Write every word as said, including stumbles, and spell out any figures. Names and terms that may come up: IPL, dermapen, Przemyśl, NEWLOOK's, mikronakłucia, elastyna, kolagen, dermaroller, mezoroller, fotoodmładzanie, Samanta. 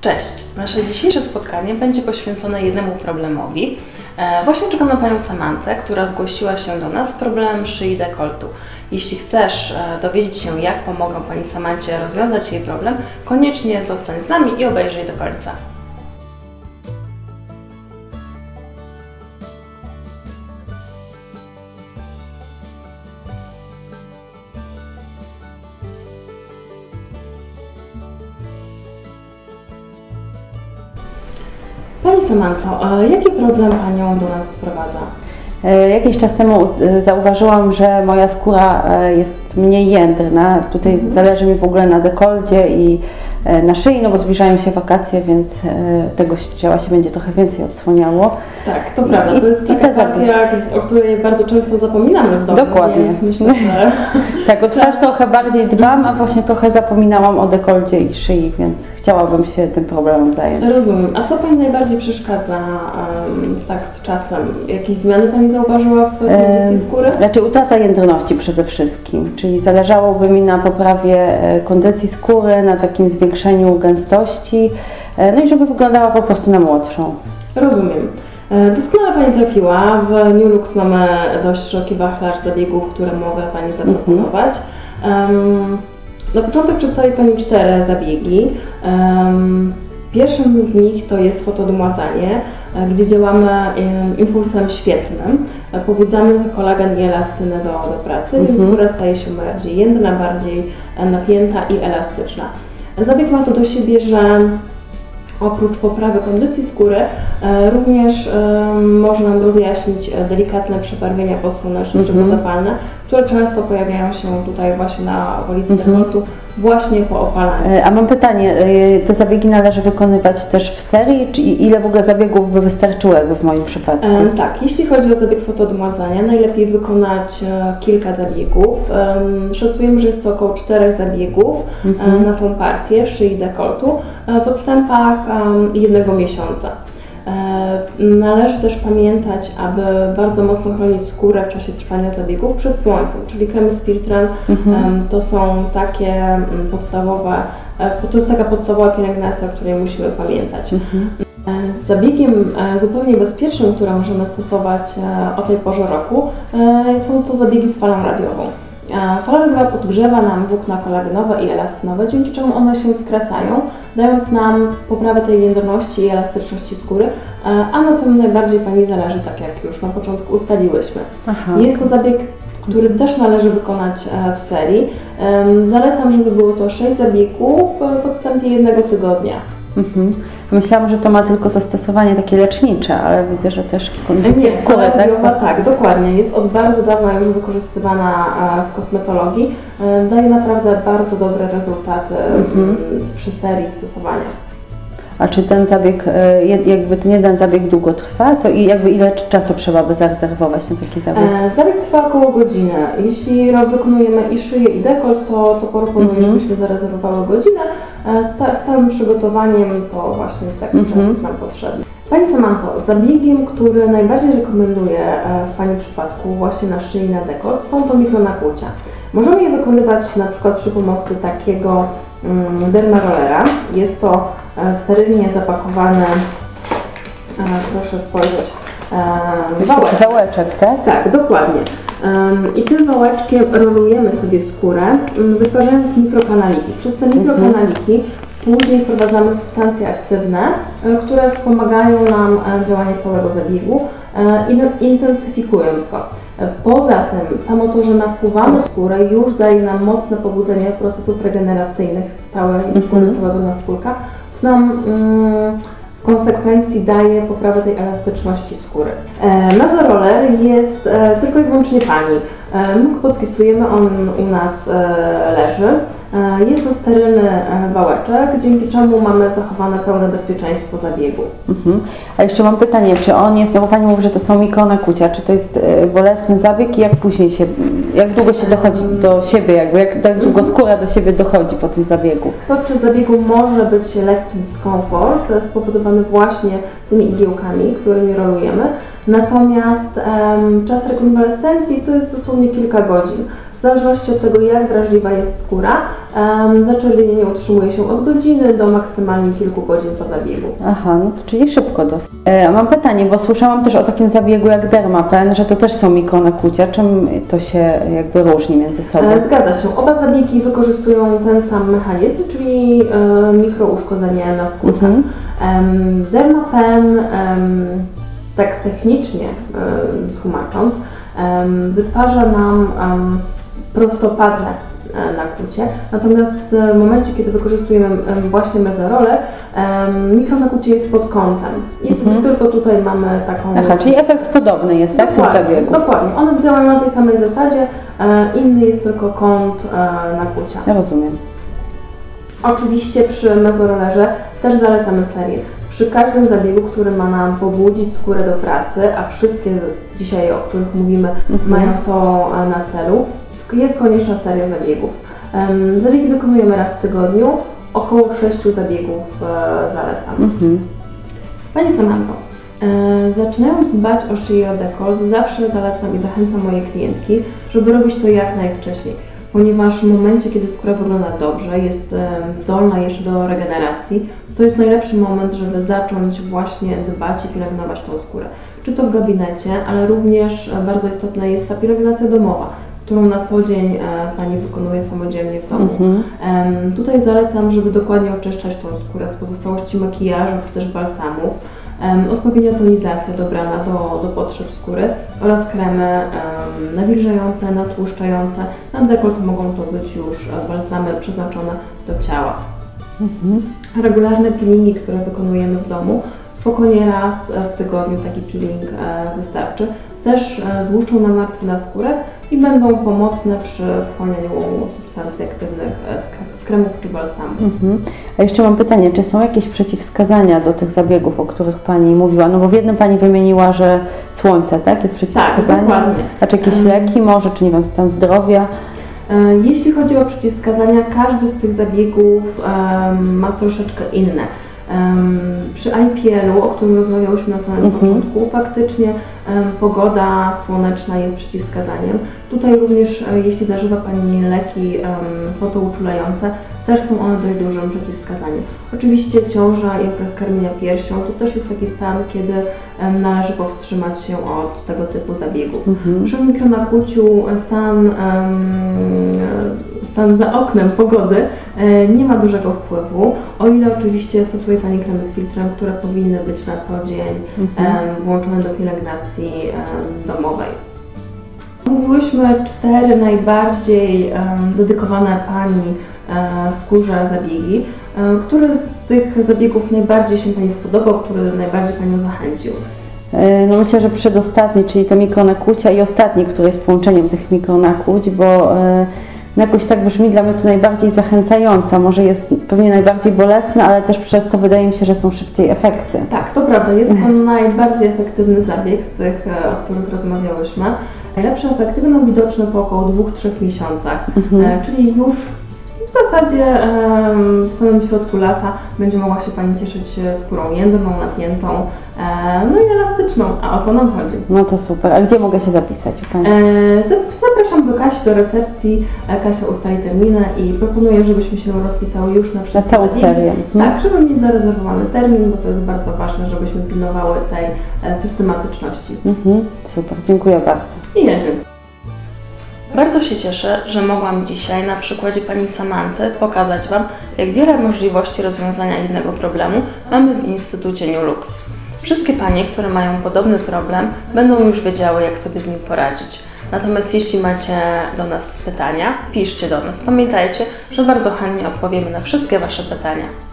Cześć! Nasze dzisiejsze spotkanie będzie poświęcone jednemu problemowi. Właśnie czekam na Panią Samantę, która zgłosiła się do nas z problemem szyi dekoltu. Jeśli chcesz dowiedzieć się, jak pomogą Pani Samancie rozwiązać jej problem, koniecznie zostań z nami i obejrzyj do końca. Pani Samanto, jaki problem Panią do nas sprowadza? Jakiś czas temu zauważyłam, że moja skóra jest mniej jędrna. Tutaj mhm. zależy mi w ogóle na dekolcie i na szyi, no bo zbliżają się wakacje, więc tego ciała się będzie trochę więcej odsłaniało. Tak, to prawda. I, to jest taka partia, o której bardzo często zapominamy w domu. Dokładnie. Więc myślę, że... tak, o twarz trochę bardziej dbam, a właśnie trochę zapominałam o dekolcie i szyi, więc chciałabym się tym problemem zająć. Rozumiem. A co Pani najbardziej przeszkadza um, tak z czasem? Jakieś zmiany Pani zauważyła w kondycji skóry? Znaczy utrata jędrności przede wszystkim, czyli zależałoby mi na poprawie kondycji skóry, na takim zwiększeniu zwiększeniu gęstości, no i żeby wyglądała po prostu na młodszą. Rozumiem. Doskonale Pani trafiła. W NEWLOOK's mamy dość szeroki wachlarz zabiegów, które mogę Pani zaproponować. Um, na początek przedstawię Pani cztery zabiegi. Um, Pierwszym z nich to jest fotoodmładzanie, gdzie działamy impulsem świetlnym. Pobudzamy kolagen i elastynę do, do pracy, mm-hmm. więc skóra staje się bardziej jędrna, bardziej napięta i elastyczna. Zabieg ma to do siebie, że oprócz poprawy kondycji skóry e, również e, może nam rozjaśnić delikatne przebarwienia posłoneczne mm-hmm. czy zapalne, które często pojawiają się tutaj właśnie na okolicy mm-hmm. dekoltu, właśnie po opalaniu. A mam pytanie, te zabiegi należy wykonywać też w serii, czy ile w ogóle zabiegów by wystarczyło jakby w moim przypadku? E, tak, jeśli chodzi o zabieg fotoodmładzania, najlepiej wykonać e, kilka zabiegów. E, szacujemy, że jest to około czterech zabiegów mm-hmm. e, na tą partię szyi dekoltu e, w odstępach e, jednego miesiąca. Należy też pamiętać, aby bardzo mocno chronić skórę w czasie trwania zabiegów przed słońcem, czyli kremy z filtrem mhm. to są takie podstawowe, to jest taka podstawowa pielęgnacja, o której musimy pamiętać. Mhm. Zabiegiem zupełnie bezpiecznym, który możemy stosować o tej porze roku, są to zabiegi z falą radiową. Fala radiowa podgrzewa nam włókna kolagenowe i elastynowe, dzięki czemu one się skracają, dając nam poprawę tej jędrności i elastyczności skóry, a na tym najbardziej Pani zależy, tak jak już na początku ustaliłyśmy. Aha. Jest to zabieg, który też należy wykonać w serii. Zalecam, żeby było to sześć zabiegów w odstępie jednego tygodnia. Mhm. Myślałam, że to ma tylko zastosowanie takie lecznicze, ale widzę, że też kondycja skóry, tak? Radiowa, tak, dokładnie. Jest od bardzo dawna już wykorzystywana w kosmetologii. Daje naprawdę bardzo dobre rezultaty mhm. przy serii stosowania. A czy ten zabieg, jakby ten jeden zabieg długo trwa, to jakby ile czasu trzeba by zarezerwować na taki zabieg? Zabieg trwa około godziny. Jeśli wykonujemy i szyję, i dekolt, to, to proponuję, mm-hmm. żebyśmy zarezerwowały godzinę. Z całym przygotowaniem to właśnie taki mm-hmm. czas jest nam potrzebny. Pani Samanto, zabiegiem, który najbardziej rekomenduję w Pani przypadku właśnie na szyi, na dekolt, są to mikronakłucia. Możemy je wykonywać na przykład przy pomocy takiego dermarollera. Jest to sterylnie zapakowane, proszę spojrzeć, wałeczek. Wałeczek, tak? Tak, dokładnie. I tym wałeczkiem rolujemy sobie skórę, wytwarzając mikrokanaliki. Przez te mikrokanaliki później wprowadzamy substancje aktywne, które wspomagają nam działanie całego zabiegu, intensyfikując go. Poza tym, samo to, że napływamy skórę, już daje nam mocne pobudzenie procesów regeneracyjnych całej skóry, mm-hmm. całego naskórka, co nam mm, w konsekwencji daje poprawę tej elastyczności skóry. E, mezoroller jest e, tylko i wyłącznie Pani. E, my go podpisujemy, on u nas e, leży. Jest to sterylny wałeczek, dzięki czemu mamy zachowane pełne bezpieczeństwo zabiegu. Mhm. A jeszcze mam pytanie, czy on jest, bo Pani mówi, że to są mikronakłucia, czy to jest bolesny zabieg i jak później się, jak długo się dochodzi do siebie, jakby, jak, jak długo skóra do siebie dochodzi po tym zabiegu? Podczas zabiegu może być lekki dyskomfort spowodowany właśnie tymi igiełkami, którymi rolujemy, natomiast um, czas rekonwalescencji to jest dosłownie kilka godzin. W zależności od tego, jak wrażliwa jest skóra, um, zaczerwienienie utrzymuje się od godziny do maksymalnie kilku godzin po zabiegu. Aha, no to czyli szybko dosyć. E, mam pytanie, bo słyszałam też o takim zabiegu jak dermapen, że to też są mikronakłucia. Czym to się jakby różni między sobą? E, zgadza się. Oba zabiegi wykorzystują ten sam mechanizm, czyli e, mikrouszkodzenie na skórce. Mhm. Um, dermapen, um, tak technicznie um, tłumacząc, um, wytwarza nam um, prostopadle um, nakłucie, natomiast w momencie, kiedy wykorzystujemy um, właśnie mezoroller, um, mikronakłucie jest pod kątem i mhm. tylko tutaj mamy taką... Aha, czyli efekt podobny jest, tak? Dokładnie, w tym zabiegu. Dokładnie, one działają na tej samej zasadzie, um, inny jest tylko kąt um, nakłucia. Ja rozumiem. Oczywiście przy mezorollerze też zalecamy serię. Przy każdym zabiegu, który ma nam pobudzić skórę do pracy, a wszystkie dzisiaj, o których mówimy, mhm. mają to na celu, jest konieczna seria zabiegów. Zabiegi wykonujemy raz w tygodniu, około sześciu zabiegów zalecam. Mhm. Pani Samanto, zaczynając dbać o szyję i o dekolt, zawsze zalecam i zachęcam moje klientki, żeby robić to jak najwcześniej. Ponieważ w momencie, kiedy skóra wygląda dobrze, jest zdolna jeszcze do regeneracji, to jest najlepszy moment, żeby zacząć właśnie dbać i pielęgnować tą skórę. Czy to w gabinecie, ale również bardzo istotna jest ta pielęgnacja domowa, którą na co dzień Pani wykonuje samodzielnie w domu. Mhm. Tutaj zalecam, żeby dokładnie oczyszczać tą skórę z pozostałości makijażu czy też balsamów. Odpowiednia tonizacja dobrana do, do potrzeb skóry oraz kremy um, nawilżające, natłuszczające. Na dekolt mogą to być już balsamy przeznaczone do ciała. Mhm. Regularne peelingi, które wykonujemy w domu, spokojnie raz w tygodniu taki peeling e, wystarczy. Też e, złuszczą nam martwne skórę i będą pomocne przy wchłanianiu substancji aktywnych z kremów czy balsamów. Mhm. A jeszcze mam pytanie, czy są jakieś przeciwwskazania do tych zabiegów, o których Pani mówiła? No bo w jednym Pani wymieniła, że słońce, tak? Jest przeciwwskazanie? Tak, dokładnie. A czy jakieś leki może, czy nie wiem, stan zdrowia? Jeśli chodzi o przeciwwskazania, każdy z tych zabiegów um, ma troszeczkę inne. Przy I P L-u, o którym rozmawiałyśmy na samym mhm. początku, faktycznie um, pogoda słoneczna jest przeciwwskazaniem. Tutaj również, jeśli zażywa Pani leki um, fotouczulające, też są one dość dużym przeciwwskazaniem. Oczywiście ciąża i okres karmienia piersią to też jest taki stan, kiedy um, należy powstrzymać się od tego typu zabiegów. Mhm. Przy mikronakłuciu stan, um, stan za oknem pogody um, nie ma dużego wpływu, o ile oczywiście stosuje Pani kremy z filtrem, które powinny być na co dzień mhm. um, włączone do pielęgnacji um, domowej. Omówiłyśmy cztery najbardziej um, dedykowane Pani e, skórze zabiegi. E, który z tych zabiegów najbardziej się Pani spodobał, który najbardziej Panią zachęcił? No myślę, że przedostatni, czyli te mikronakłucia i ostatni, który jest połączeniem tych mikronakłuć, bo e, no jakoś tak brzmi dla mnie to najbardziej zachęcająco. Może jest pewnie najbardziej bolesne, ale też przez to wydaje mi się, że są szybciej efekty. Tak, to prawda. Jest to najbardziej efektywny zabieg z tych, o których rozmawiałyśmy. Najlepsze efekty będą widoczne po około dwóch do trzech miesiącach, mhm. czyli już w zasadzie w samym środku lata będzie mogła się Pani cieszyć skórą jędrną, napiętą, no i elastyczną, a o to nam chodzi. No to super. A gdzie mogę się zapisać u Państwa? Zapraszam do Kasi, do recepcji. Kasia ustali terminę i proponuję, żebyśmy się rozpisały już na wszystkie. Na całą serię. Mhm. Tak, żeby mieć zarezerwowany termin, bo to jest bardzo ważne, żebyśmy pilnowały tej systematyczności. Mhm. Super, dziękuję bardzo. I ja dziękuję. Bardzo się cieszę, że mogłam dzisiaj na przykładzie Pani Samanty pokazać Wam, jak wiele możliwości rozwiązania jednego problemu mamy w Instytucie NEWLOOK's. Wszystkie Panie, które mają podobny problem, będą już wiedziały, jak sobie z nim poradzić. Natomiast jeśli macie do nas pytania, piszcie do nas. Pamiętajcie, że bardzo chętnie odpowiemy na wszystkie Wasze pytania.